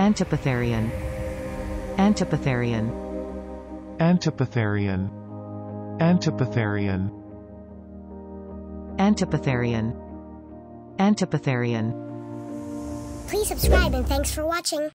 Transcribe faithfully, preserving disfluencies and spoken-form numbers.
Antipatharian. Antipatharian. Antipatharian. Antipatharian. Antipatharian. Antipatharian. Please subscribe and thanks for watching.